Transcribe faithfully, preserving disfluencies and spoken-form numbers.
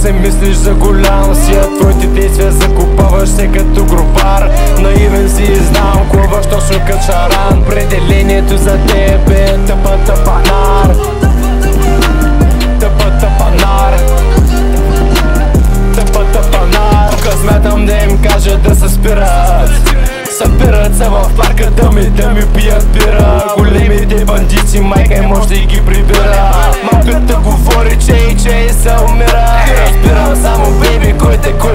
се мислиш за голям си, а твоите действия закупаваш се като гробар. Наивен си и знам, клъваш точно като шаран. Определението за теб е тъпата панар. Тъпата панар. Тъпата панар. Тука смятам да им кажа да се спират. Събират се в парка да ми, да ми пият бира. Големите бандици майка им още и ги прибира. Малката говори, че и че и се умира. Разбирам само бейби, кой те кой